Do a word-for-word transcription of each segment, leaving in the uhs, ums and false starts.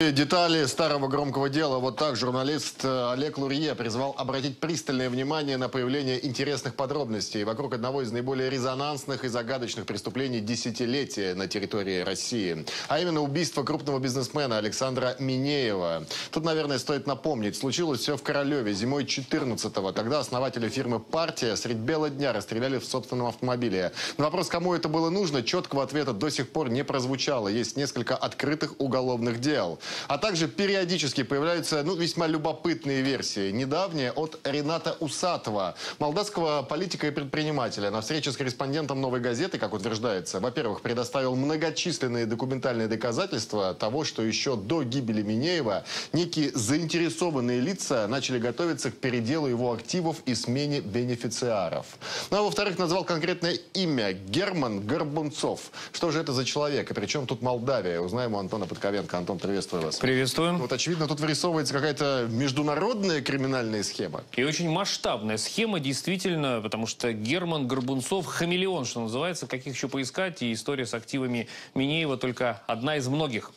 Детали старого громкого дела. Вот так журналист Олег Лурье призвал обратить пристальное внимание на появление интересных подробностей вокруг одного из наиболее резонансных и загадочных преступлений десятилетия на территории России. А именно убийство крупного бизнесмена Александра Минеева. Тут, наверное, стоит напомнить, случилось все в Королёве зимой четырнадцатого. Тогда основателя фирмы «Партия» средь бела дня расстреляли в собственном автомобиле. На вопрос, кому это было нужно, четкого ответа до сих пор не прозвучало. Есть несколько открытых уголовных дел. А также периодически появляются ну, весьма любопытные версии. Недавняя от Рената Усатого, молдавского политика и предпринимателя. На встрече с корреспондентом «Новой газеты», как утверждается, во-первых, предоставил многочисленные документальные доказательства того, что еще до гибели Минеева некие заинтересованные лица начали готовиться к переделу его активов и смене бенефициаров. Ну а во-вторых, назвал конкретное имя — Герман Горбунцов. Что же это за человек? И причем тут Молдавия? Узнаем у Антона Подковенко. Антон, приветствую. Приветствуем. Вот очевидно, тут вырисовывается какая-то международная криминальная схема. И очень масштабная схема, действительно, потому что Герман Горбунцов — хамелеон, что называется, каких еще поискать. И история с активами Минеева только одна из многих.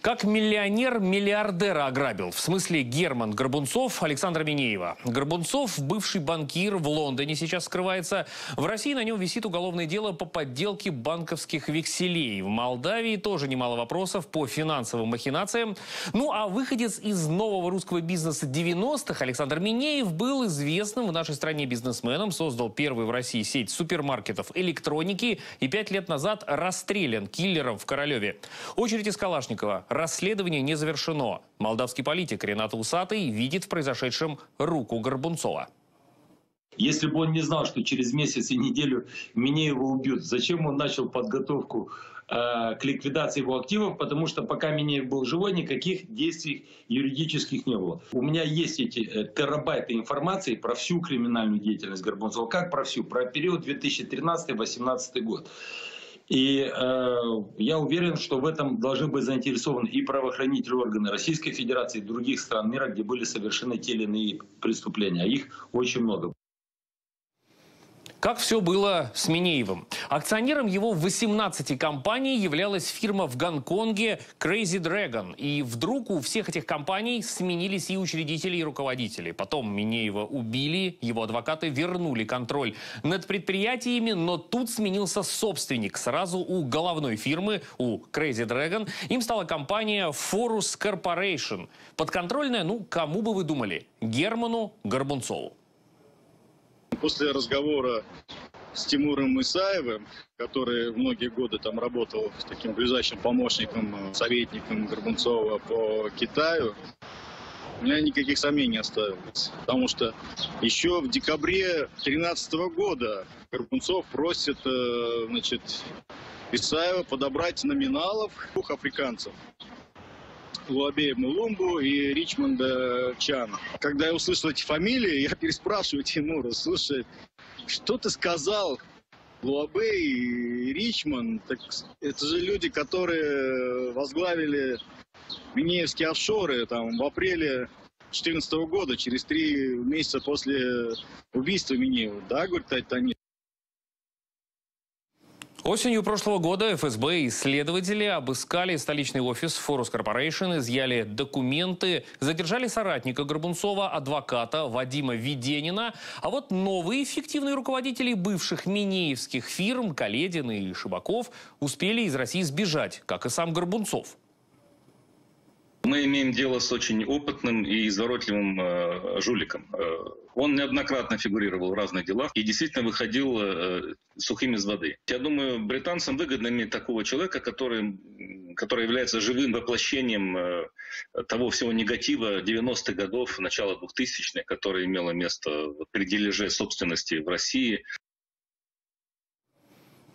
Как миллионер миллиардера ограбил, в смысле Герман Горбунцов, Александра Минеева. Горбунцов, бывший банкир, в Лондоне сейчас скрывается. В России на нем висит уголовное дело по подделке банковских векселей. В Молдавии тоже немало вопросов по финансовым махинациям. Ну а выходец из нового русского бизнеса девяностых Александр Минеев был известным в нашей стране бизнесменом. Создал первую в России сеть супермаркетов электроники и пять лет назад расстрелян киллером в Королеве. Очередь из калашникова. Расследование не завершено. Молдавский политик Ренат Усатый видит в произошедшем руку Горбунцова. Если бы он не знал, что через месяц и неделю Минеева убьют, зачем он начал подготовку э, к ликвидации его активов? Потому что пока Минеев был живой, никаких действий юридических не было. У меня есть эти э, терабайты информации про всю криминальную деятельность Горбунцова. Как про всю? Про период две тысячи тринадцатый — две тысячи восемнадцатый год. И э, я уверен, что в этом должны быть заинтересованы и правоохранительные органы Российской Федерации, и других стран мира, где были совершены те или иные преступления. Их очень много. Как все было с Минеевым? Акционером его восемнадцати компаний являлась фирма в Гонконге Crazy Dragon. И вдруг у всех этих компаний сменились и учредители, и руководители. Потом Минеева убили, его адвокаты вернули контроль над предприятиями, но тут сменился собственник. Сразу у головной фирмы, у Crazy Dragon, им стала компания Forus Corporation. Подконтрольная, ну, кому бы вы думали? Герману Горбунцову. После разговора с Тимуром Исаевым, который многие годы там работал таким ближайшим помощником, советником Горбунцова по Китаю, у меня никаких сомнений осталось. Потому что еще в декабре две тысячи тринадцатого года Горбунцов просит, значит, Исаева подобрать номиналов двух африканцев. Луабея Мулумбу и Ричмонда Чана. Когда я услышал эти фамилии, я переспрашиваю Тимура: слушай, что ты сказал, Луабей и Ричмонд? Так это же люди, которые возглавили минеевские офшоры там, в апреле две тысячи четырнадцатого года, через три месяца после убийства Минеева. Да, говорит, это они. Осенью прошлого года ФСБ и следователи обыскали столичный офис Forus Corporation, изъяли документы, задержали соратника Горбунцова, адвоката Вадима Веденина. А вот новые фиктивные руководители бывших минеевских фирм Каледин и Шибаков успели из России сбежать, как и сам Горбунцов. Мы имеем дело с очень опытным и изворотливым э, жуликом. Он неоднократно фигурировал в разных делах и действительно выходил э, сухим из воды. Я думаю, британцам выгодно иметь такого человека, который, который является живым воплощением э, того всего негатива девяностых годов, начала двухтысячных, которое имело место при дележе собственности в России.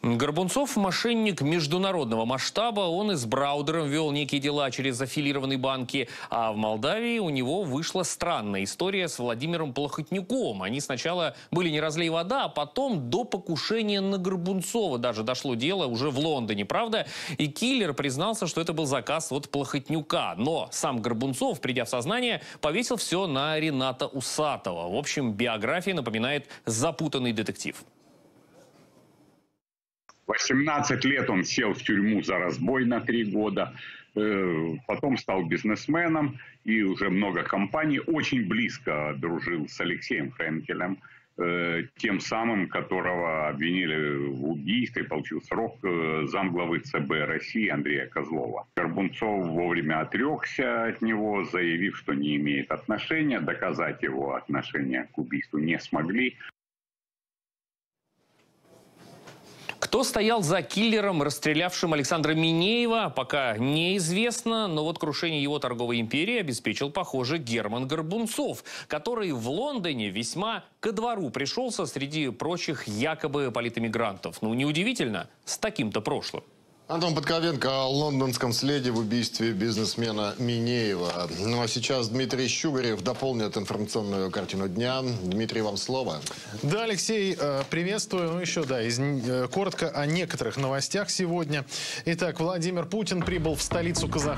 Горбунцов – мошенник международного масштаба. Он и с Браудером вел некие дела через аффилированные банки. А в Молдавии у него вышла странная история с Владимиром Плохотнюком. Они сначала были не разлей вода, а потом до покушения на Горбунцова даже дошло дело уже в Лондоне, правда? И киллер признался, что это был заказ от Плохотнюка. Но сам Горбунцов, придя в сознание, повесил все на Рената Усатого. В общем, биография напоминает запутанный детектив. восемнадцать лет он сел в тюрьму за разбой на три года. потом стал бизнесменом, и уже много компаний. Очень близко дружил с Алексеем Френкелем, тем самым, которого обвинили в убийстве, получил срок, замглавы ЦБ России Андрея Козлова. Горбунцов вовремя отрекся от него, заявив, что не имеет отношения. Доказать его отношение к убийству не смогли. Кто стоял за киллером, расстрелявшим Александра Минеева, пока неизвестно, но вот крушение его торговой империи обеспечил, похоже, Герман Горбунцов, который в Лондоне весьма ко двору пришелся среди прочих якобы политэмигрантов. Ну, неудивительно, с таким-то прошлым. Антон Подковенко о лондонском следе в убийстве бизнесмена Минеева. Ну а сейчас Дмитрий Щугарев дополнит информационную картину дня. Дмитрий, вам слово. Да, Алексей, приветствую. Ну еще, да, из... коротко о некоторых новостях сегодня. Итак, Владимир Путин прибыл в столицу Казахстана.